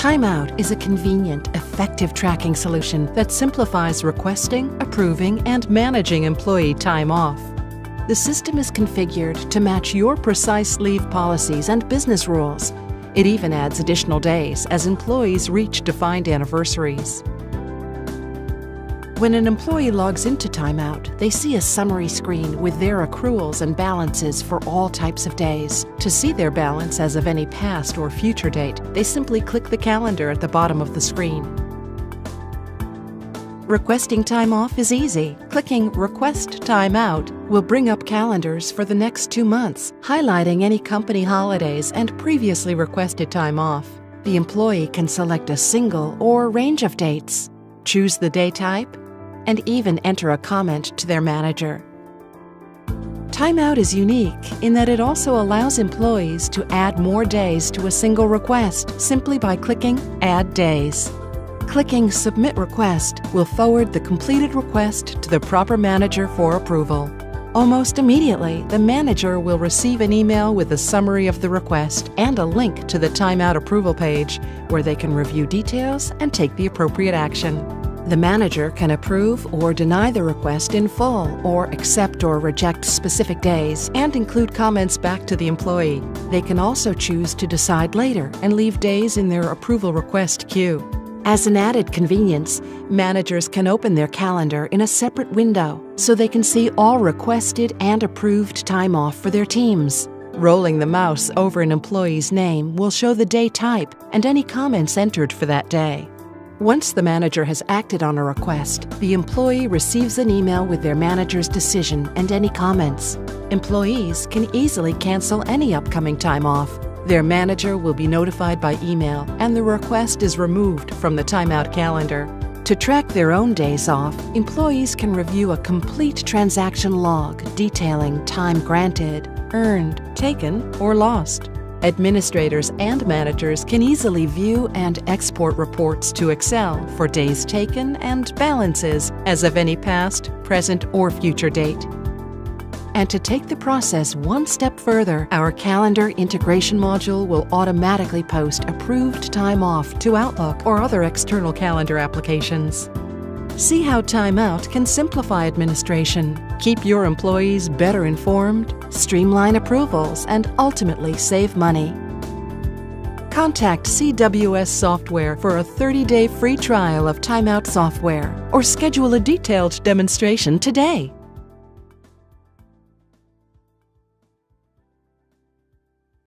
TimeOut is a convenient, effective tracking solution that simplifies requesting, approving, and managing employee time off. The system is configured to match your precise leave policies and business rules. It even adds additional days as employees reach defined anniversaries. When an employee logs into TimeOut, they see a summary screen with their accruals and balances for all types of days. To see their balance as of any past or future date, they simply click the calendar at the bottom of the screen. Requesting time off is easy. Clicking Request TimeOut will bring up calendars for the next 2 months, highlighting any company holidays and previously requested time off. The employee can select a single or range of dates, choose the day type, and even enter a comment to their manager. TimeOut is unique in that it also allows employees to add more days to a single request simply by clicking Add Days. Clicking Submit Request will forward the completed request to the proper manager for approval. Almost immediately, the manager will receive an email with a summary of the request and a link to the TimeOut approval page where they can review details and take the appropriate action. The manager can approve or deny the request in full, or accept or reject specific days and include comments back to the employee. They can also choose to decide later and leave days in their approval request queue. As an added convenience, managers can open their calendar in a separate window so they can see all requested and approved time off for their teams. Rolling the mouse over an employee's name will show the day type and any comments entered for that day. Once the manager has acted on a request, the employee receives an email with their manager's decision and any comments. Employees can easily cancel any upcoming time off. Their manager will be notified by email and the request is removed from the TimeOut calendar. To track their own days off, employees can review a complete transaction log detailing time granted, earned, taken, or lost. Administrators and managers can easily view and export reports to Excel for days taken and balances as of any past, present, or future date. And to take the process one step further, our calendar integration module will automatically post approved time off to Outlook or other external calendar applications. See how TimeOut can simplify administration, keep your employees better informed, streamline approvals, and ultimately save money. Contact CWS Software for a 30-day free trial of TimeOut software or schedule a detailed demonstration today.